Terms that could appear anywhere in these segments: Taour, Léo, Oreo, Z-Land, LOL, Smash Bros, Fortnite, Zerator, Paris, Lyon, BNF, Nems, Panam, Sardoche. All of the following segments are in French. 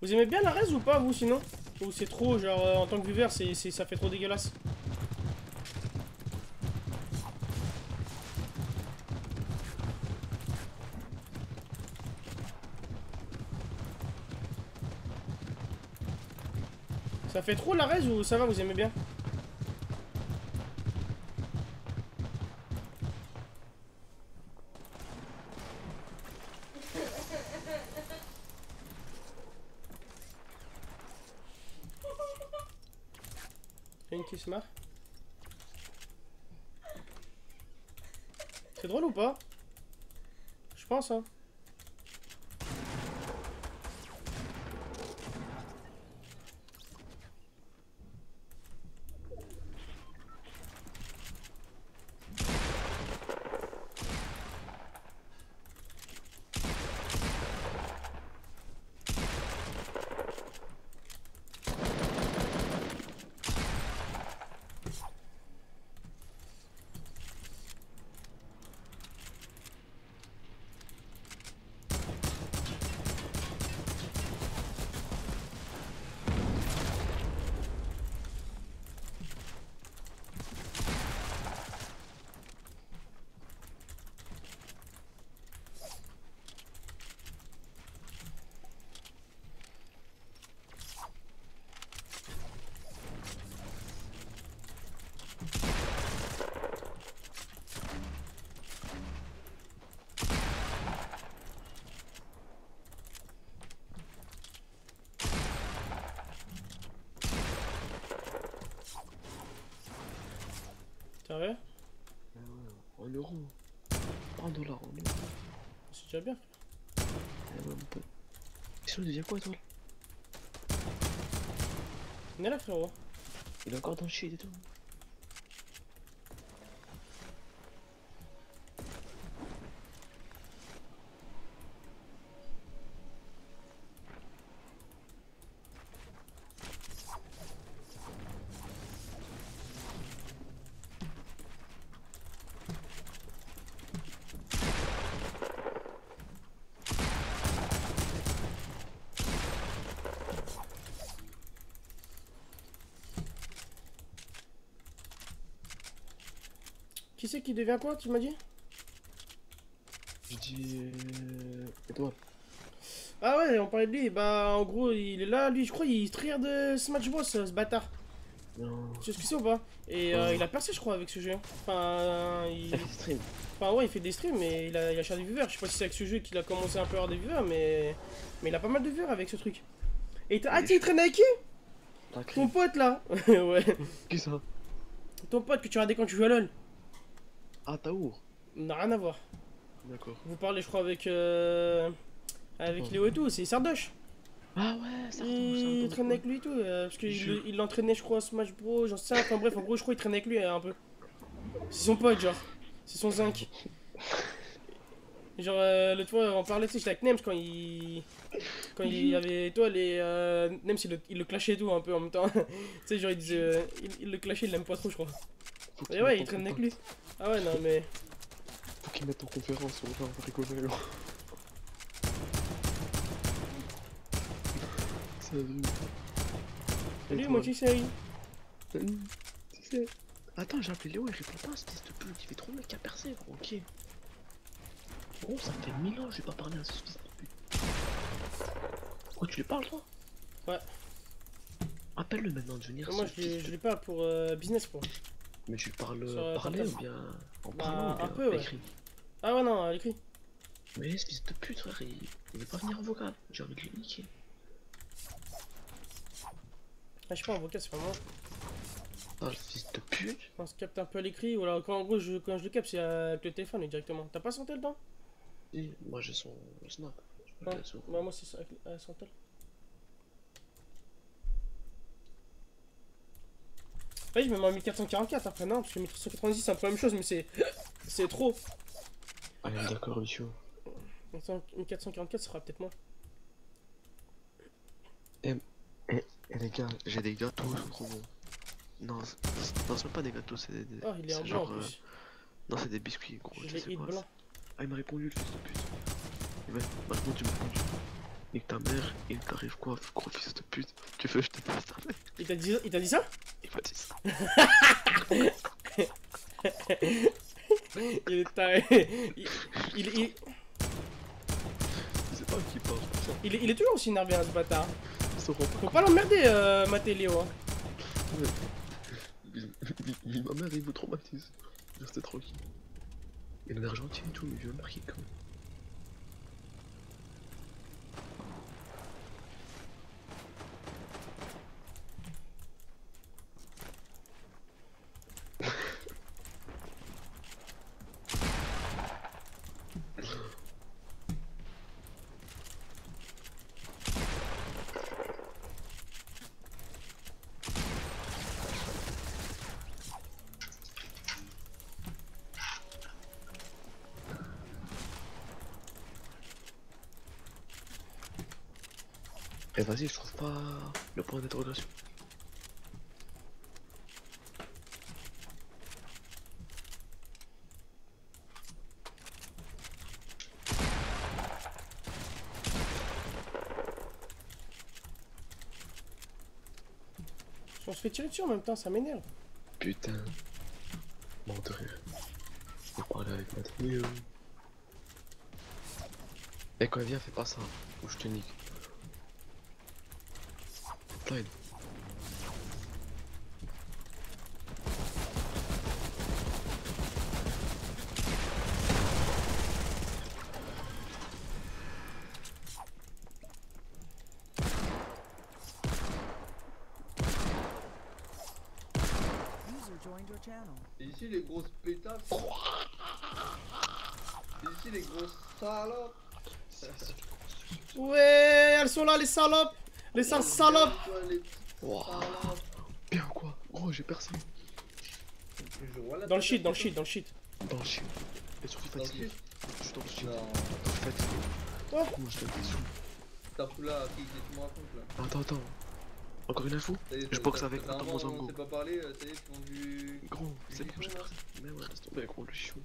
Vous aimez bien la raise ou pas vous sinon? Ou c'est trop genre en tant que viewer ça fait trop dégueulasse? Ça fait trop la raise ou ça va, vous aimez bien? C'est drôle ou pas? Je pense hein. Sérieux? En euros. En dollars, en euros. C'est déjà bien. Ouais, mon pote. Qu'est-ce que tu dis quoi, toi? On est là, frérot. Il est encore dans le shit et tout. Qui c'est qui devient quoi, tu m'as dit? Je dis... Et toi? Ah ouais, on parlait de lui, bah en gros il est là, lui je crois il tire de Smash Bros ce bâtard. Non. Tu sais ce que c'est ou pas? Et il a percé je crois avec ce jeu. Enfin il... Enfin ouais il fait des streams mais il a cher des viewers. Je sais pas si c'est avec ce jeu qu'il a commencé un peu à avoir des viewers mais il a pas mal de viewers avec ce truc. Et t'as... Ah tiens, il traîne avec qui? Ton pote là. Ouais. Qui ça? Ton pote que tu regardais quand tu jouais à LOL. Ah, Taour. On a rien à voir. D'accord. Vous parlez, je crois, avec Léo et tout, c'est Sardoche. Ah ouais, Sardoche. Il traîne avec lui et tout, parce qu'il l'entraînait, je crois, Smash Bros, j'en sais, enfin bref, en gros, je crois, il traîne avec lui un peu. C'est son pote, genre. C'est son zinc. Genre, l'autre fois, on parlait, tu sais, j'étais avec Nems quand il. Quand il avait étoile et Nems, il le clashait et tout un peu en même temps. Tu sais, genre, il disait. Il le clashait, il l'aime pas trop, je crois. Et ouais, il traîne avec lui. Ah ouais, non mais... Faut qu'ils mettent en conférence, on va rigoler là. Salut. Salut, moi tu sais. Salut. Tu sais. Attends, j'ai appelé Léo et je réponds pas, cette espèce de pute, il fait trop mec à percer, gros, ok. Gros, ça fait 1000 ans, j'ai pas parlé à ce espèce de pute. Pourquoi tu lui parles, toi? Ouais. Appelle-le maintenant de venir. Moi, je lui parle pour business, quoi. Mais tu parles parler ou bien en parlant ou bien écrit? Ah ouais non, à l'écrit. Mais espèce de pute frère, il veut pas venir en vocal, j'ai envie de le niquer. Ah je sais pas, en vocal c'est pas moi. Ah espèce de pute. On se capte un peu à l'écrit, ou alors quand en gros quand je le capte c'est avec le téléphone directement. T'as pas son tel dedans? Si, moi j'ai son snap. Bah moi c'est son tel. Ouais, je me mets en 1444 après, non, parce que 1390 c'est un peu la même chose, mais c'est trop. Ah, d'accord, Lucio. 1444 sera peut-être moins. Eh les gars, j'ai des gâteaux, trop bon. Non, c'est même pas des gâteaux, c'est des. Ah, il est en blanc en plus. Non, c'est des biscuits, gros. Ah, il m'a répondu, le fils de pute. Et maintenant, tu m'as répondu. nique ta mère, il t'arrive quoi, gros fils de pute? Tu veux que je te passe ta mère? Il t'a dit ça? Il m'a dit ça. Il est taré. Je sais pas qui parle. Il est toujours aussi énervé à ce bâtard. Faut pas l'emmerder, Maté Léo. Mais ma mère, il vous traumatise. Restez tranquille. Il a l'air gentil et tout, mais je veux marquer quand même. Eh vas-y, je trouve pas le point d'interrogation. On se fait tirer dessus en même temps, ça m'énerve. Putain. Bon, de rire. Faut parler avec ma tenue. Eh, quand elle vient, fais pas ça. Ou je te nique. Ici les grosses pétasses. Ici les grosses salopes. Ouais, elles sont là les salopes. Les sales salopes! Wow. Bien quoi? Oh, j'ai personne. Dans le shit, dans le shit. Et surtout fatigué. Je suis dans le shit. Je suis fatigué. Oh. Moi je te dis sous. T'as fou là, dis-moi raconte là. Attends. Encore une info? Je boxe avec un bon zango. On s'est pas parlé, ça y est, ils font du. Gros, c'est bon, j'ai personne. Mais ouais, laisse tomber gros, le chiot.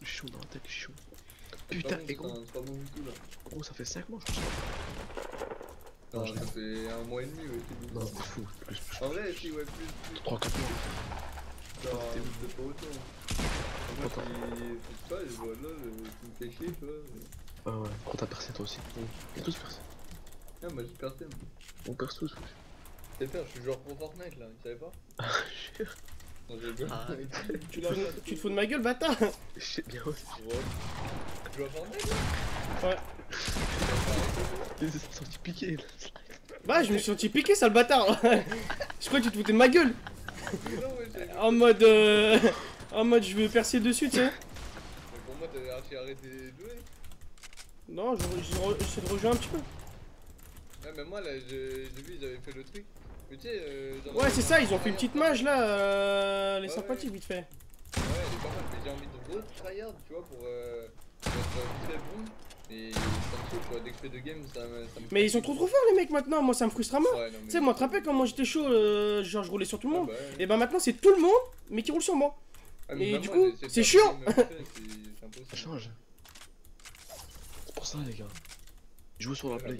Le chiot dans la tête, le chiot. Putain, et gros. Gros, ça fait 5 mois je pense. Non, ça fait un mois et demi, ouais, c'est bon. Non, c'est fou. En vrai, si, ouais, plus. 3-4 mois. Non, c'est pas autant. En vrai, si pas, je vois là, tu me fais chier, là. Ah ouais, gros, t'as percé toi aussi. T'es tous percé. Ah, moi j'ai percé, moi. On perce tous, oui. C'est faire, je suis joueur pour Fortnite, là, tu savais pas? Ah, je jure. Non, j'ai bien. Tu te fous de ma gueule, bâtard? Je sais bien, ouais. Tu joues à Fortnite, là? Ouais. Ils se sont sentis piqués là. Bah je me suis senti piqué sale bâtard. Je crois que tu te foutais de ma gueule. En mode je vais percer dessus tu sais. Mais pour moi t'avais arrêté de jouer. Non j'essaie de rejouer un petit peu. Ouais mais moi là j'ai vu ils avaient fait le truc. Mais tu sais ouais c'est ça ils ont fait une petite mage là les ouais, sympathiques ouais. Vite fait. Ouais elle est pas mal mais j'ai envie de gros tryhard tu vois pour être très bon. Et ça me trouve, quoi, dès que je fais 2 games, ça me... Mais ils sont trop forts les mecs maintenant, moi ça me frustre à mort. Ouais, mais... Tu sais, moi, tu te rappelles quand moi j'étais chaud, genre je roulais sur tout le monde. Ah, bah, ouais. Et bah maintenant c'est tout le monde, mais qui roule sur moi. Ah, et du coup, c'est chiant. Ça change. C'est pour ça les gars. Joue sur la play.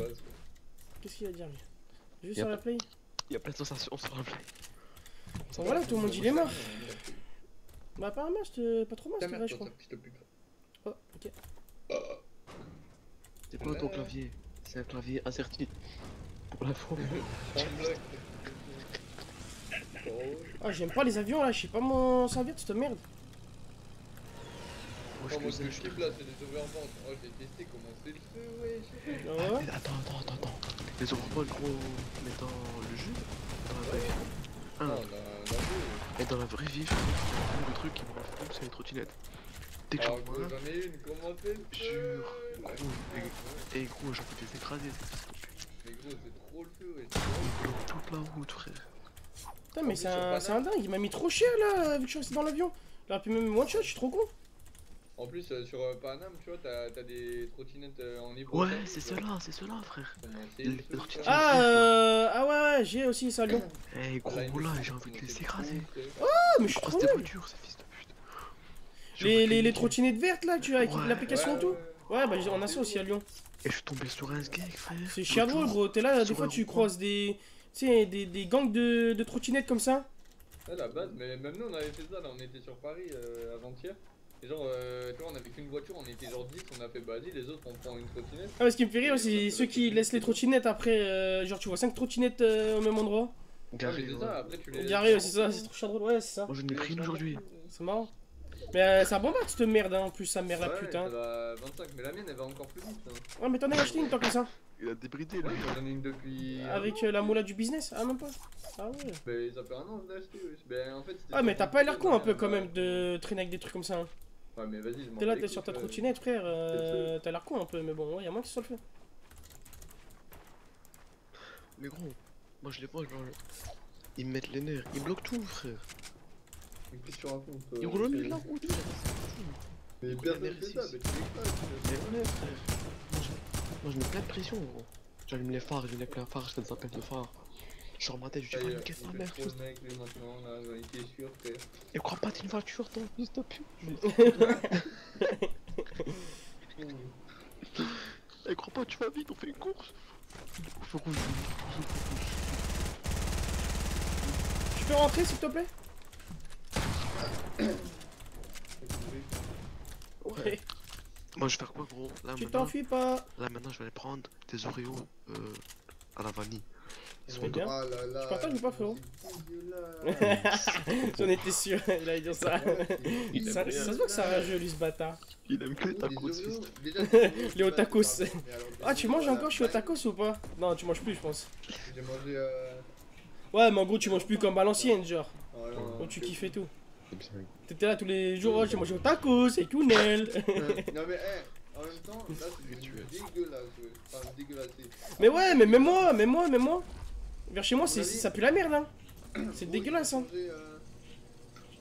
Qu'est-ce qu'il va dire lui? Joue sur la play. Il y a plein de sensations sur la play. Bon voilà, tout le monde il est mort. Bah apparemment, c'était pas trop mal, c'était vrai je crois. Oh, ok. C'est pas ton clavier, c'est un clavier assertif. Pour la faute. Ah, j'aime pas les avions là, je sais pas m'en servir de cette merde. Oh, je sais, je kiffe là, c'est des overbands. Oh, j'ai testé comment c'est le feu, ouais. Attends. Les overbands, gros, on est dans le jus, dans la vraie vie. Et dans la vraie vie, le truc qui me rend fou, c'est les trottinettes. Ah, gros, j'en ai une, comment t'es le feu? Et gros, j'en peux les écraser. Mais gros, c'est trop le feu, ouais. Il bloque toute la route, frère. Putain, mais c'est un dingue, il m'a mis trop cher là, vu que je suis resté dans l'avion. Là, puis même one shot, je suis trop con. En plus, sur Panam, tu vois, t'as des trottinettes en libre. Ouais, c'est ceux-là, frère. Ah ouais, j'ai aussi ça, Lyon. Eh gros, là, j'ai envie de les écraser. Oh, mais je suis trop dur, c'est fils de pute. Les trottinettes vertes là, tu as avec l'application et tout. Ouais, bah on a ça aussi à Lyon. Et je suis tombé sur un sgeg, frère. C'est chiant, gros. T'es là, des fois tu croises des gangs de trottinettes comme ça. Ah, la base, mais même nous on avait fait ça là, on était sur Paris avant-hier. Et genre, tu vois, on avait qu'une voiture, on était genre 10, on a fait vas-y, les autres on prend une trottinette. Ah, mais ce qui me fait rire, c'est ceux qui laissent les trottinettes après. Genre, tu vois 5 trottinettes au même endroit. Garé, ouais. Après, tu les... Garé, c'est ça, c'est trop chiant drôle, ouais, c'est ça. Moi je l'ai pris aujourd'hui. C'est marrant. Mais ça bombarde cette merde, hein, en plus, sa mère la putain. Bah, 25, mais la mienne elle va encore plus vite. Hein. Ouais, mais t'en as acheté une tant que ça. Il a débridé là. Ouais, j'en ai une depuis. Avec la moula du business. Ah, même pas. Ah ouais. Mais ça fait un an que je l'ai acheté, oui. Mais en fait, ah, mais t'as pas l'air con un peu quand même de traîner avec des trucs comme ça. Hein. Ouais, mais vas-y, je m'en... T'es là, t'es sur ta trottinette, frère. T'as l'air con un peu, mais bon, ouais, y'a moins qui se le fait. Mais gros, moi je les vois, genre. Ils me mettent les nerfs, ils bloquent tout, frère. Mais qu'est-ce que tu racontes? Ils roulent au milieu de la route, frère. Mais personne fait ça, mais tu les frère. Moi je mets plein de pression, gros. J'allume les phares, je mets plein de phares, ça ne s'appelle de phares. Genre ma tête, je dis, mais qu'est-ce que merde. Et crois pas, t'es une voiture, t'es plus de pute. Et crois pas, tu vas vite, on fait une course. Faut qu'on... Tu peux rentrer s'il te plaît? Ouais. Moi je vais faire quoi, gros? Là, tu t'enfuis pas. Là maintenant je vais aller prendre des Oreos à la vanille. Ils sont bien. Oh là là, tu partages ou pas, frérot? J'en étais sûr, il allait dire ça. Ça se voit que c'est un jeu, lui, ce bâtard. Il aime que les tacos. Les tacos. Ah, tu manges encore? Je suis au tacos ou pas? Non, tu manges plus, je pense. J'ai mangé. Ouais, mais en gros, tu manges plus comme à l'ancienne, genre. Où tu kiffes et tout. T'étais là tous les jours, ouais, j'ai mangé au tacos, c'est tunnel. Non mais eh, en même temps, là c'est dégueulasse, enfin, dégueulasse. Mais ouais, mais même moi. Vers chez moi, ça pue la merde, hein. C'est dégueulasse, hein. Ils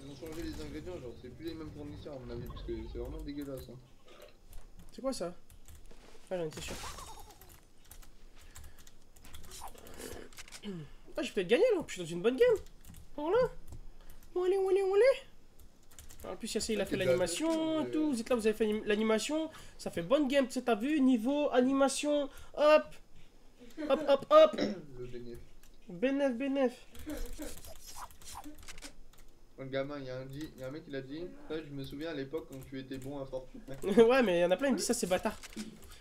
ont changé les ingrédients, genre c'est plus les mêmes fournisseurs à mon avis, parce que c'est vraiment dégueulasse, hein. C'est quoi ça? Ah, j'en étais sûr. Ah, j'ai peut-être gagné là, je suis dans une bonne game. Par là. En plus, il a fait l'animation, tout. Vous êtes là, vous avez fait l'animation. Ça fait bonne game, tu sais, t'as vu? Niveau, animation, hop. Hop. Le BNF. BNF. Le gamin, il y a un mec qui l'a dit. Ça, je me souviens à l'époque quand tu étais bon à Fortnite. Ouais, mais il y en a plein qui me disent ça, c'est bâtard.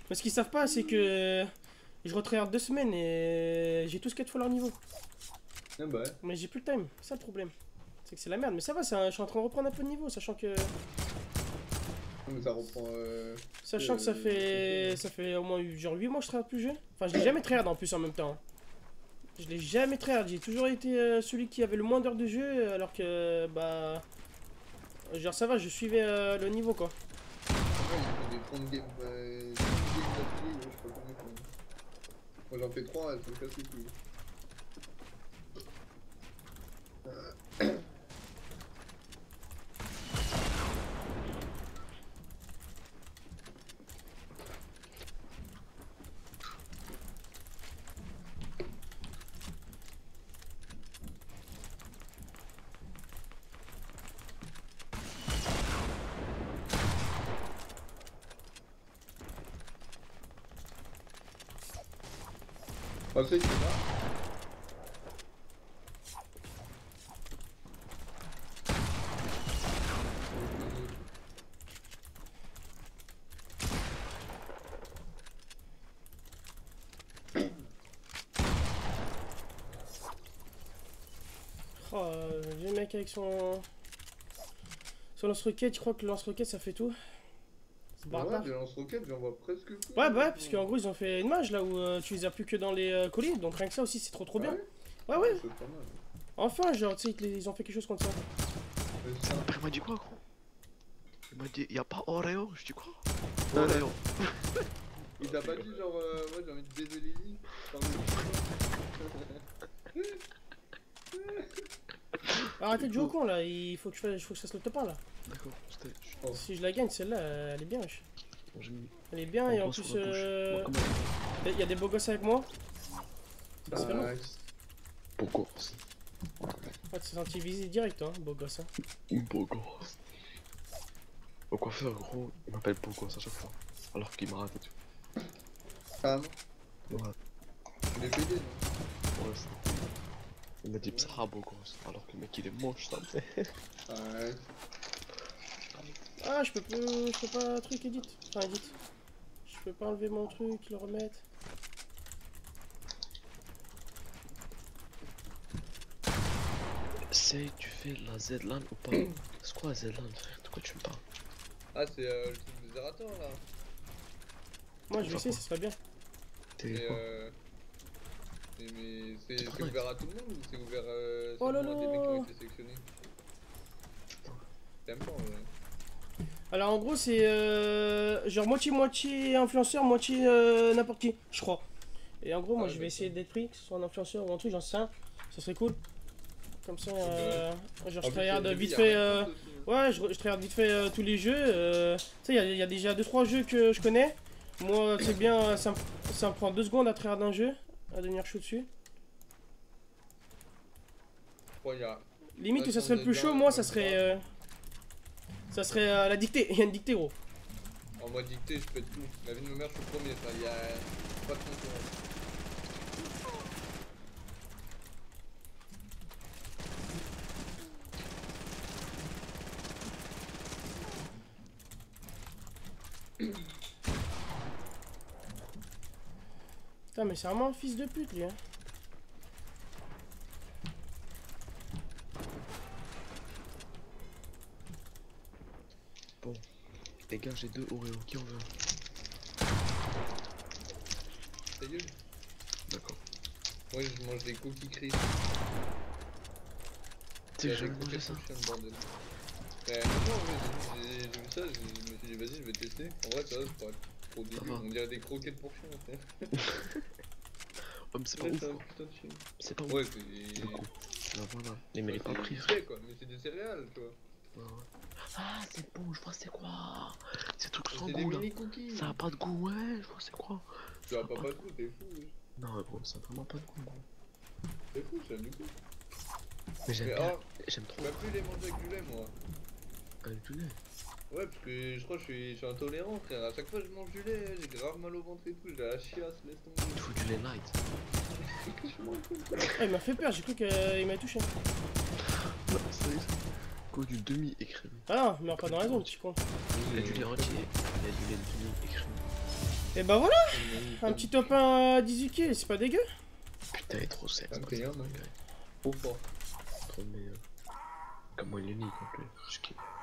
Mais ce qu'ils savent pas, c'est que je retraite 2 semaines et j'ai tous 4 fois leur niveau. Ah bah ouais. Mais j'ai plus le time, c'est ça le problème. C'est que c'est la merde, mais ça va, je suis en train de reprendre un peu de niveau, sachant que... Mais ça reprend... Sachant que ça fait au moins genre 8 mois que je traîne plus jeune. Enfin, je l'ai jamais tryhard en plus en même temps. Je l'ai jamais tryhard, j'ai toujours été celui qui avait le moins d'heures de jeu, alors que... Bah... Genre ça va, je suivais le niveau, quoi. Moi j'en fais 3, elles sont cassées plus. Après, il est là. Oh, le mec avec son lance-roquette, je crois que le lance-roquette ça fait tout. C'est barbare. Ouais, le lance-roquette, j'en vois presque plus. Ouais, bah ouais, parce qu'en gros, ils ont fait une mage là où tu les as plus que dans les collines, donc rien que ça aussi, c'est trop bien. Ouais, ouais. C'est pas mal. Enfin, genre, tu sais, ils ont fait quelque chose comme ça. Après, il m'a dit quoi, gros? Il m'a dit, y'a pas Oreo, je dis quoi? Oreo. Il t'a pas dit, genre, ouais, j'ai envie de baiser Lily. Arrêtez de jouer au con là, il faut que je fasse le top 1 là. D'accord, c'était... Si je la gagne, celle-là, elle est bien, wesh. Elle est bien et en plus... Il y a des beaux gosses avec moi. C'est vraiment... Pourquoi? Ah, tu t'es senti visé direct toi, beau gosse. Beau gosse. Au coiffeur, gros, il m'appelle beau gosse à chaque fois. alors qu'il me rate et tout. Ah non. Ouais. Il est pédé. Ouais, ça. Il m'a dit Psarabo gros, alors que le mec il est moche, ça me fait. Ouais. Ah, je peux pas truc edit. Enfin, edit. Je peux pas enlever mon truc, le remettre. Essaye, tu fais la Z-Land ou pas? C'est quoi la Z-Land, frère? De quoi tu me parles? Ah, c'est le truc de Zerator là. Moi je vais essayer, ça serait bien. T'es mais c'est ouvert à tout le monde ou c'est ouvert à des mecs qui ont été sélectionnés? T'aimes pas ouais. Alors en gros c'est genre moitié influenceur, moitié n'importe qui, je crois. Et en gros moi je vais essayer d'être pris, que ce soit un influenceur ou un truc, j'en sais rien, ça serait cool. Comme ça genre je tryhard vite fait ouais je tryhard vite fait tous les jeux. Tu sais il y a déjà 2-3 jeux que je connais. Moi c'est bien, ça me prend 2 secondes à tryhard un jeu. À devenir chaud dessus. Ouais, limite où ça serait le plus chaud, moi ça serait ça serait la dictée. Il y a une dictée gros. En mode dictée je peux tout. La vie de ma mère je suis le premier, ça y a pas de concurrence. Putain mais c'est vraiment un fils de pute lui hein. Bon les gars j'ai 2 Oreo, qui en veut un? Ta gueule. D'accord. Moi je mange des cookies crisp. T'es jamais mangé ça? Ouais non j'ai vu ça, je me suis dit vas-y je vais tester. En vrai ça va, c'est pas... Au début, on dirait des croquettes pour chien en fait. Ouais mais c'est pas ouf. C'est pas ouf. Ouais c'est... Là voilà, les mecs pas pris quoi, mais c'est des céréales quoi. Ouais ouais. Ah c'est bon, je vois c'est quoi. C'est tout sans goût là. Ça a pas de goût, ouais je vois c'est quoi. Tu as pas de goût, t'es fou oui. Non mais bon, ça a vraiment pas de goût gros. T'es fou, j'aime du goût. Mais j'aime bien, j'aime trop. Tu vas plus les manger avec du lait moi. Avec du lait? Ouais parce que je crois que je suis intolérant frère, à chaque fois je mange du lait, j'ai grave mal au ventre et tout, j'ai la chiasse, laisse tomber. Tu fous du lait light. Ah il m'a fait peur, j'ai cru qu'il m'a touché. Non sérieux, quoi du demi écrémé. Ah non, meurs pas dans la zone, petit con. Il y a du lait entier, il y a du lait demi écrémé. Et bah voilà, un petit top 1 à 18 kills, c'est pas dégueu. Putain il est trop sec, c'est pas dégueu. Trop fort. Trop meilleur. Comme moi il est unique en plus, je kiffe.